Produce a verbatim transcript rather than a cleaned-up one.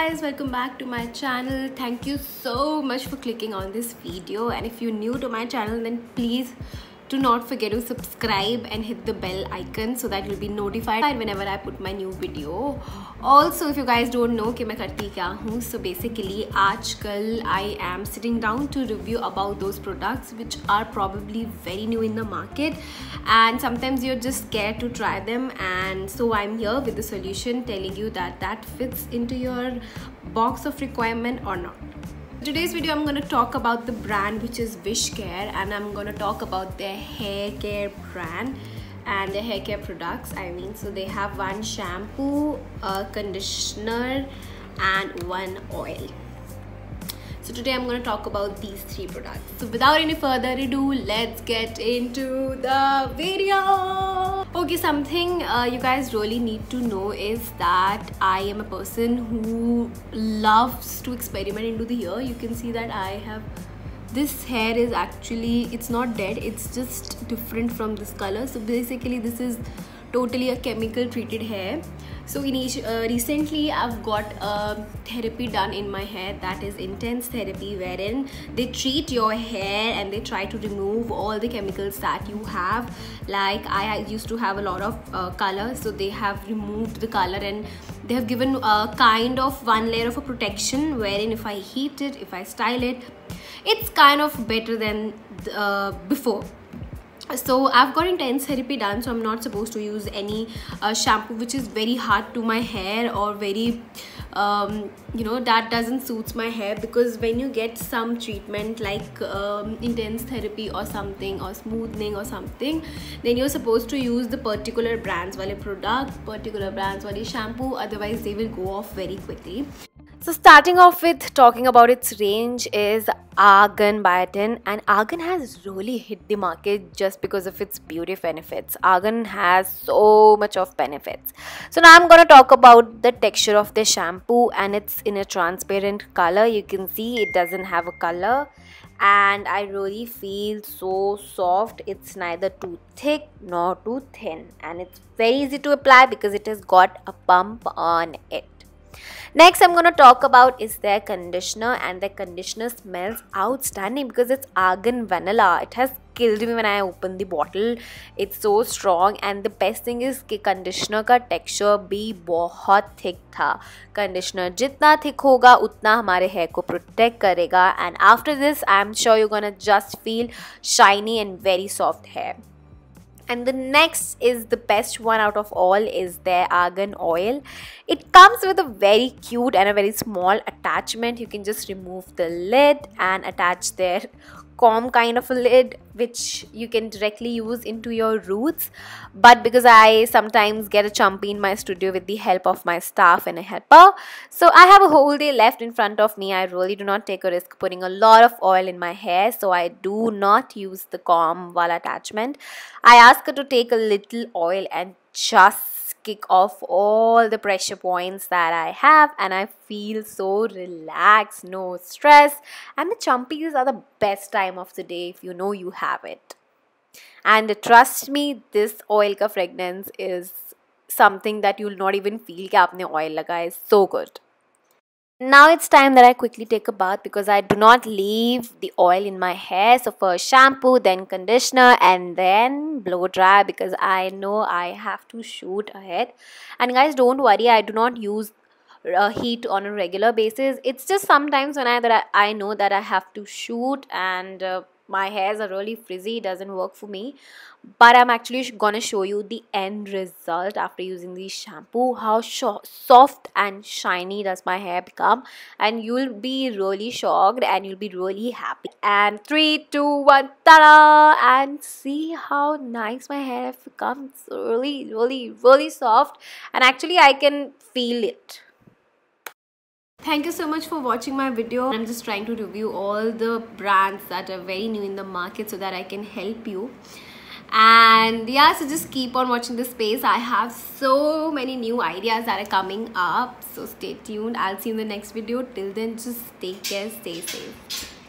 guys, welcome back to my channel. Thank you so much for clicking on this video, and if you're new to my channel, then please do not forget to subscribe and hit the bell icon so that you'll be notified whenever I put my new video. Also, if you guys don't know कि मैं करती क्या हूँ, so basically आजकल I am sitting down to review about those products which are probably very new in the market, and sometimes you're just scared to try them, and so I'm here with the solution telling you that that fits into your box of requirement or not. Today's video I'm going to talk about the brand which is Wishcare, and I'm going to talk about their hair care brand and their hair care products. I mean, so they have one shampoo, a conditioner and one oil. So today I'm going to talk about these three products. So without any further ado, let's get into the video. Okay, something uh, you guys really need to know is that I am a person who loves to experiment into the hair. You can see that I have this hair is actually, it's not dead, it's just different from this color. So basically this is totally a chemical treated hair. So in each, uh, recently I've got a therapy done in my hair, that is intense therapy, wherein they treat your hair and they try to remove all the chemicals that you have. Like I used to have a lot of uh, color, so they have removed the color and they have given a kind of one layer of a protection, wherein if I heat it, if I style it, it's kind of better than uh, before. So I've got intense therapy done, so I'm not supposed to use any uh, shampoo which is very hard to my hair or very um, you know, that doesn't suits my hair, because when you get some treatment like um, intense therapy or something, or smoothing or something, then you're supposed to use the particular brands wale product, particular brands wale shampoo, otherwise they will go off very quickly. So starting off with talking about its range is Argan Biotin, and Argan has really hit the market just because of its beauty benefits. Argan has so much of benefits. So now I'm going to talk about the texture of the shampoo, and it's in a transparent color. You can see it doesn't have a color, and I really feel so soft. It's neither too thick nor too thin, and it's very easy to apply because it has got a pump on it. Next I'm going to talk about is their conditioner, and their conditioner smells outstanding because it's Argan Vanilla. It has killed me when I opened the bottle. It's so strong, and the best thing is कि conditioner का texture भी बहुत thick था. Conditioner जितना thick होगा उतना हमारे hair को protect करेगा, and after this I'm sure you're gonna just feel shiny and very soft hair. And the next is the best one out of all is their Argan oil. It comes with a very cute and a very small attachment. You can just remove the lid and attach their comb kind of a lid, which you can directly use into your roots. But because I sometimes get a chumpy in my studio with the help of my staff and a helper, so I have a whole day left in front of me. I really do not take a risk putting a lot of oil in my hair, so I do not use the comb wala attachment. I ask her to take a little oil and just kick off all the pressure points that I have, and I feel so relaxed, no stress, and the chumpies are the best time of the day if you know you have it. And trust me, this oil ka fragrance is something that you'll not even feel ki aapne oil laga is so good. Now it's time that I quickly take a bath because I do not leave the oil in my hair. So first shampoo, then conditioner, and then blow dry, because I know I have to shoot ahead. And guys, don't worry, I do not use uh, heat on a regular basis. It's just sometimes when I that I, I know that I have to shoot, and uh, my hairs are really frizzy, it doesn't work for me. But I'm actually gonna show you the end result after using the shampoo, how soft and shiny does my hair become, and you'll be really shocked and you'll be really happy. And three, two, one, ta-da! And see how nice my hair has become. It's really, really, really soft, and actually I can feel it. Thank you so much for watching my video. I'm just trying to review all the brands that are very new in the market so that I can help you. And yeah, so just keep on watching this space. I have so many new ideas that are coming up, so stay tuned. I'll see you in the next video. Till then, just take care, stay safe.